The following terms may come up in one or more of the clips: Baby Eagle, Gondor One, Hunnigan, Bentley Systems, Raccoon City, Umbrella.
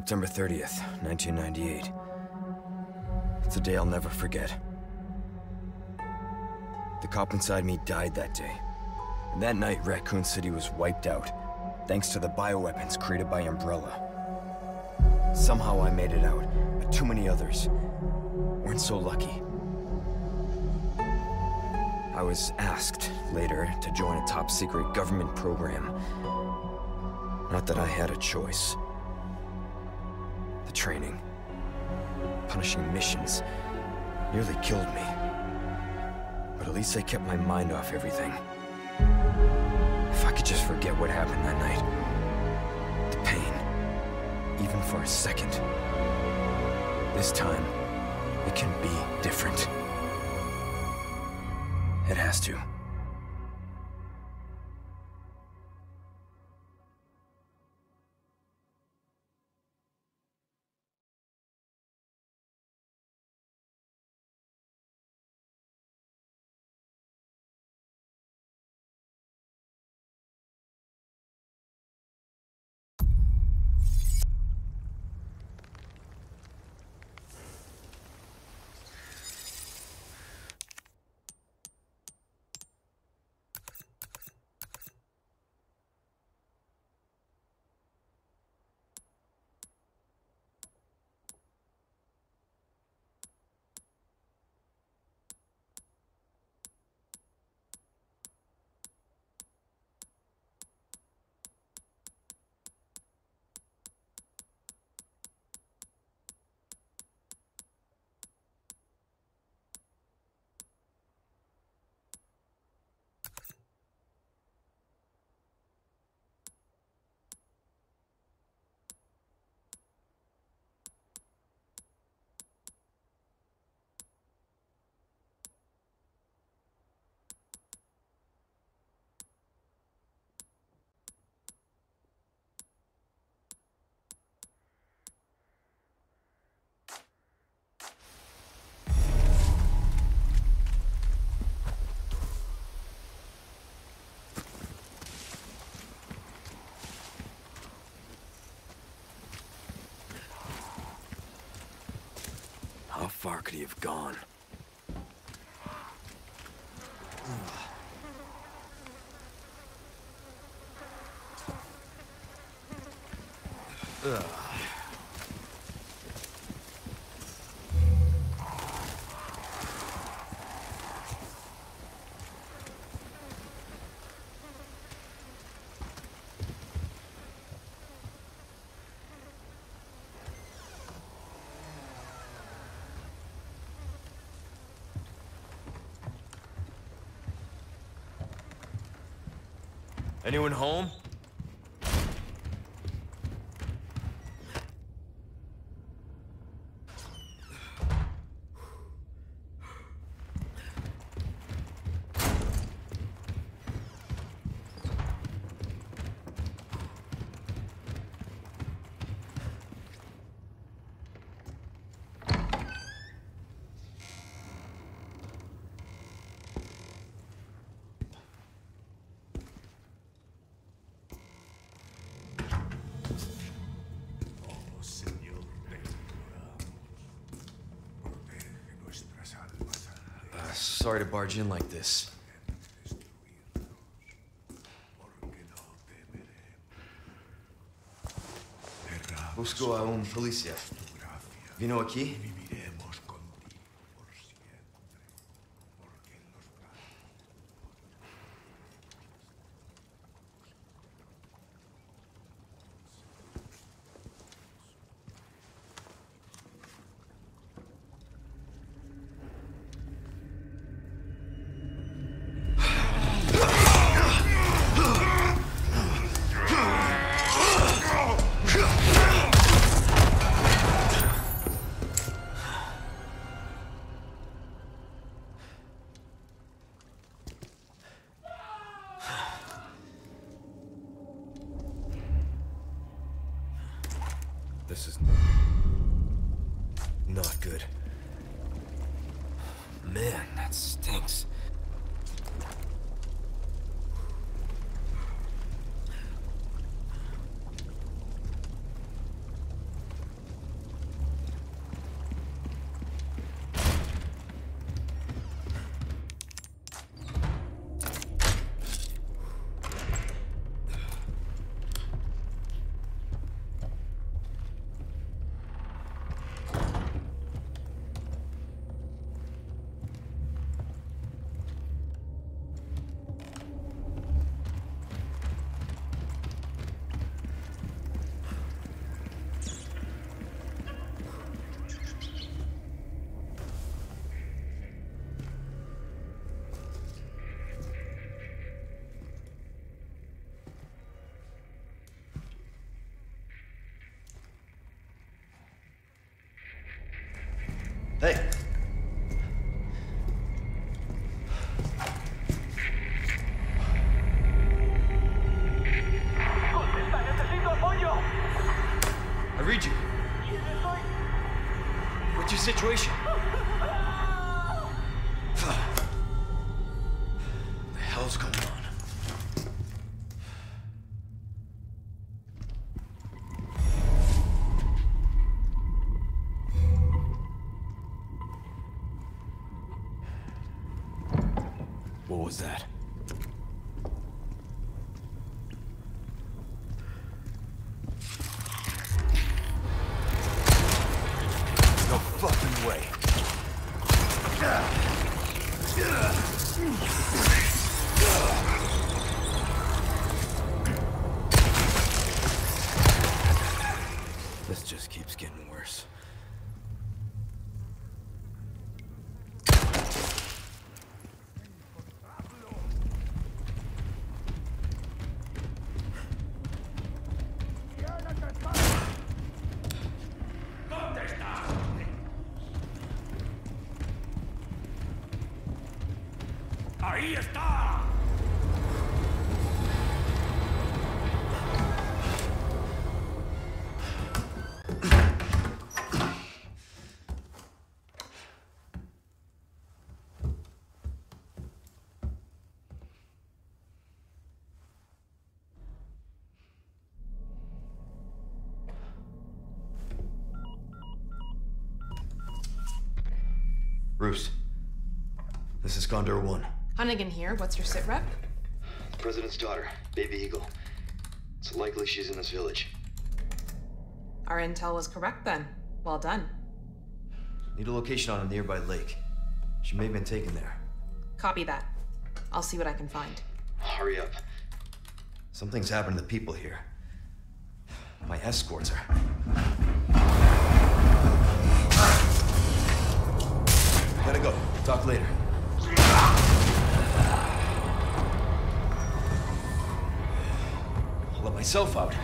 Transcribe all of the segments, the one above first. September 30th, 1998. It's a day I'll never forget. The cop inside me died that day. And that night, Raccoon City was wiped out, thanks to the bioweapons created by Umbrella. Somehow I made it out, but too many others weren't so lucky. I was asked later to join a top-secret government program. Not that I had a choice. The training, punishing missions, nearly killed me. But at least I kept my mind off everything. If I could just forget what happened that night, the pain, even for a second. This time, it can be different. It has to. How far could he have gone? Ugh. Anyone home? Sorry to barge in like this. Busco a un policía. Vino aquí? This is not good. Man, that stinks. situation? What the hell's going on? What was that? ¡Ahí está! Bruce, this is Gondor One. Hunnigan here. What's your sit rep? The president's daughter, Baby Eagle. It's likely she's in this village. Our intel was correct then. Well done. Need a location on a nearby lake. She may have been taken there. Copy that. I'll see what I can find. Hurry up. Something's happened to the people here. My escorts are... Gotta go. Talk later. Let myself out.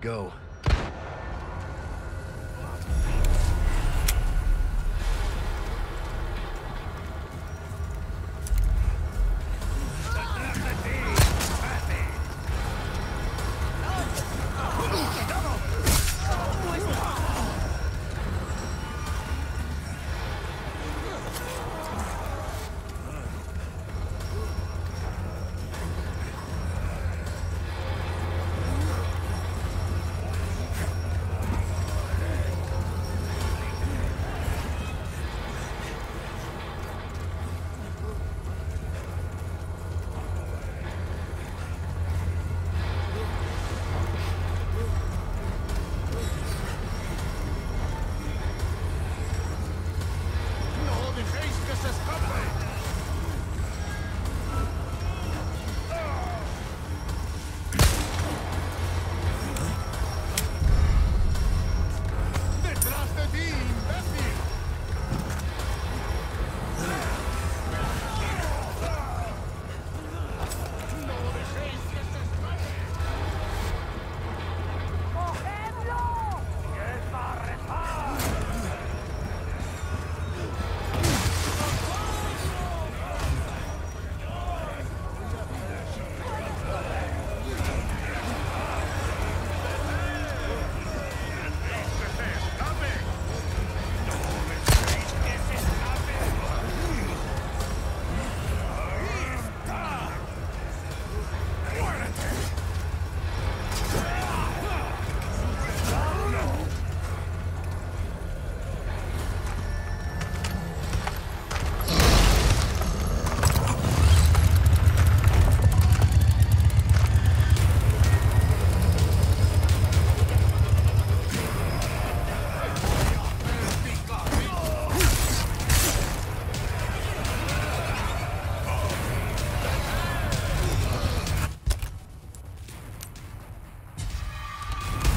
go.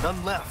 None left.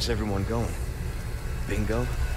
Where's everyone going? Bingo?